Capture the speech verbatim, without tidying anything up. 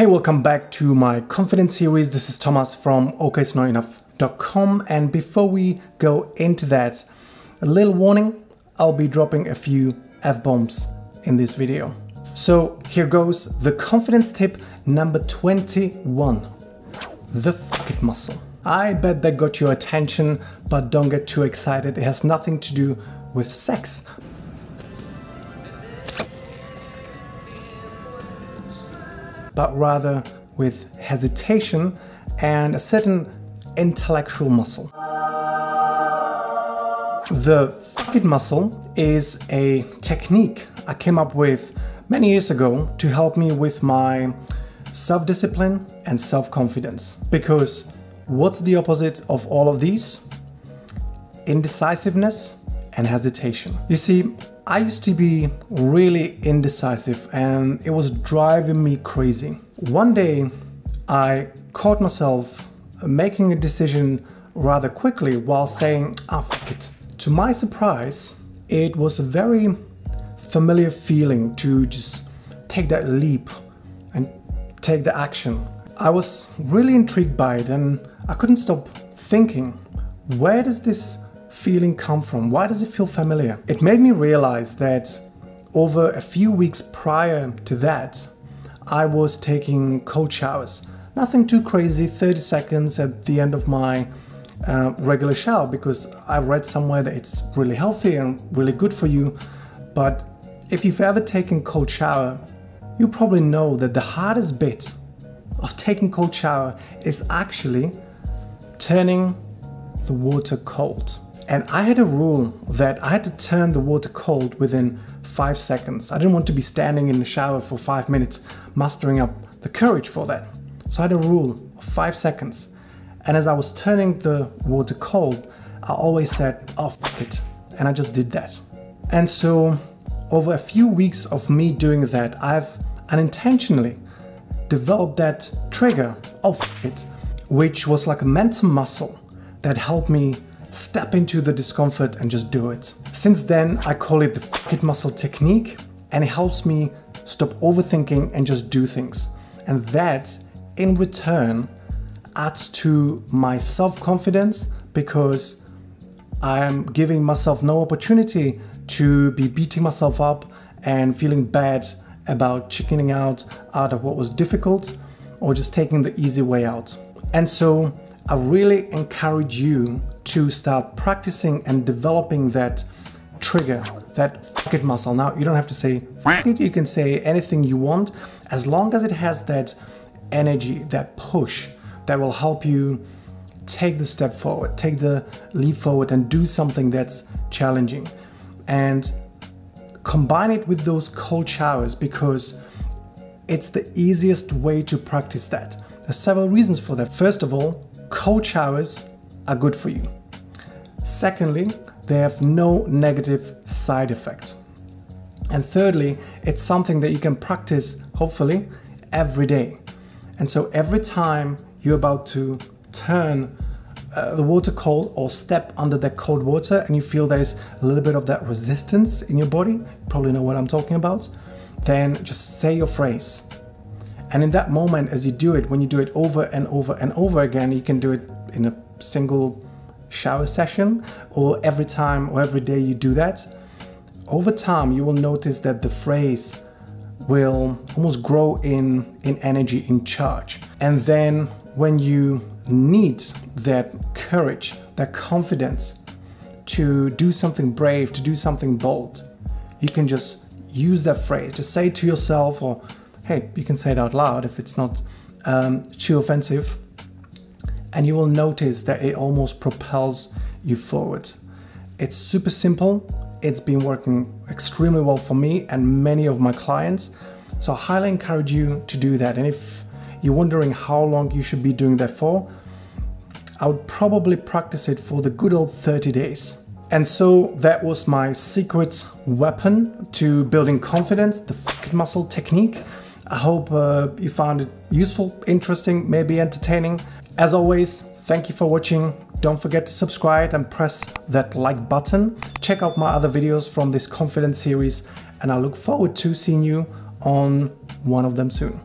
Hey, welcome back to my confidence series. This is Thomas from okis not enough dot com, and before we go into that, a little warning, I'll be dropping a few F-bombs in this video. So here goes the confidence tip number twenty-one, the fuck it muscle. I bet that got your attention, but don't get too excited. It has nothing to do with sex. But rather with hesitation and a certain intellectual muscle. The fuck it muscle is a technique I came up with many years ago to help me with my self-discipline and self-confidence. Because what's the opposite of all of these? Indecisiveness and hesitation. You see, I used to be really indecisive and it was driving me crazy. One day I caught myself making a decision rather quickly while saying, ah, fuck it. To my surprise, it was a very familiar feeling to just take that leap and take the action. I was really intrigued by it and I couldn't stop thinking, where does this feeling come from? Why does it feel familiar? It made me realize that over a few weeks prior to that, I was taking cold showers. Nothing too crazy, thirty seconds at the end of my uh, regular shower, because I read somewhere that it's really healthy and really good for you. But if you've ever taken cold shower, you probably know that the hardest bit of taking cold shower is actually turning the water cold. And I had a rule that I had to turn the water cold within five seconds. I didn't want to be standing in the shower for five minutes, mustering up the courage for that. So I had a rule of five seconds. And as I was turning the water cold, I always said, oh, fuck it. And I just did that. And so over a few weeks of me doing that, I've unintentionally developed that trigger, oh, fuck it, which was like a mental muscle that helped me step into the discomfort and just do it. Since then, I call it the fuck it muscle technique, and it helps me stop overthinking and just do things. And that, in return, adds to my self-confidence because I'm giving myself no opportunity to be beating myself up and feeling bad about chickening out out of what was difficult or just taking the easy way out. And so, I really encourage you to start practicing and developing that trigger, that fuck it muscle. Now, you don't have to say fuck it, you can say anything you want, as long as it has that energy, that push that will help you take the step forward, take the leap forward and do something that's challenging. And combine it with those cold showers because it's the easiest way to practice that. There's several reasons for that. First of all, cold showers are good for you. Secondly, they have no negative side effect. And thirdly, it's something that you can practice, hopefully, every day. And so every time you're about to turn uh, the water cold or step under that cold water and you feel there's a little bit of that resistance in your body, you probably know what I'm talking about, then just say your phrase. And in that moment, as you do it, when you do it over and over and over again, you can do it in a single shower session or every time or every day you do that. Over time, you will notice that the phrase will almost grow in, in energy, in charge. And then when you need that courage, that confidence to do something brave, to do something bold, you can just use that phrase, just say it to yourself, or hey, you can say it out loud if it's not um, too offensive, and you will notice that it almost propels you forward. It's super simple. It's been working extremely well for me and many of my clients. So I highly encourage you to do that. And if you're wondering how long you should be doing that for, I would probably practice it for the good old thirty days. And so that was my secret weapon to building confidence, the fuck it muscle technique. I hope uh, you found it useful, interesting, maybe entertaining. As always, thank you for watching. Don't forget to subscribe and press that like button. Check out my other videos from this confidence series, and I look forward to seeing you on one of them soon.